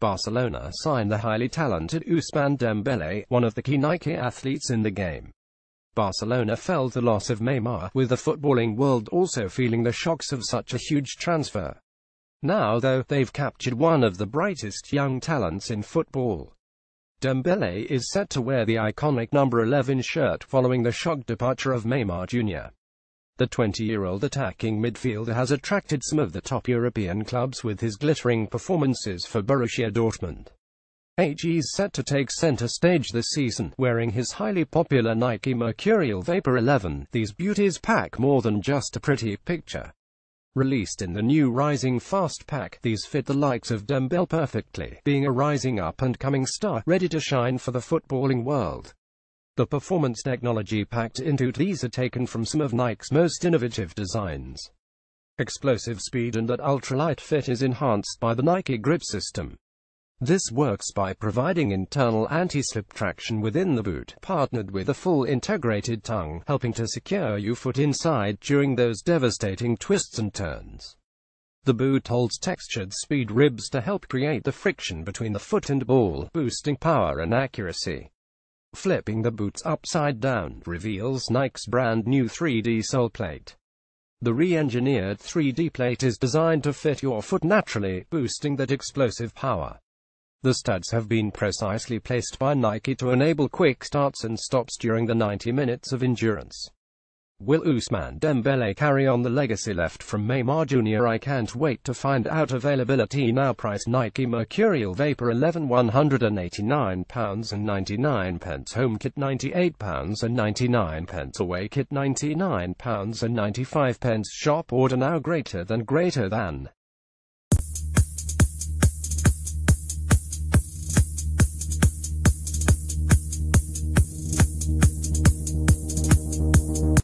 Barcelona signed the highly talented Ousmane Dembélé, one of the key Nike athletes in the game. Barcelona felt the loss of Neymar, with the footballing world also feeling the shocks of such a huge transfer. Now though, they've captured one of the brightest young talents in football. Dembélé is set to wear the iconic number 11 shirt following the shock departure of Neymar Jr. The 20-year-old attacking midfielder has attracted some of the top European clubs with his glittering performances for Borussia Dortmund. He's set to take center stage this season, wearing his highly popular Nike Mercurial Vapor 11. These beauties pack more than just a pretty picture. Released in the new Rising Fast Pack, these fit the likes of Dembélé perfectly, being a rising up-and-coming star, ready to shine for the footballing world. The performance technology packed into these are taken from some of Nike's most innovative designs. Explosive speed and that ultralight fit is enhanced by the Nike grip system. This works by providing internal anti-slip traction within the boot, partnered with a full integrated tongue, helping to secure your foot inside during those devastating twists and turns. The boot holds textured speed ribs to help create the friction between the foot and ball, boosting power and accuracy. Flipping the boots upside down reveals Nike's brand new 3D sole plate. The re-engineered 3D plate is designed to fit your foot naturally, boosting that explosive power. The studs have been precisely placed by Nike to enable quick starts and stops during the 90 minutes of endurance. Will Ousmane Dembélé carry on the legacy left from Neymar Jr? I can't wait to find out. Availability now. Price: Nike Mercurial Vapor 11 £189.99, Home Kit £98.99, Away Kit £99.95, Shop order now. Greater than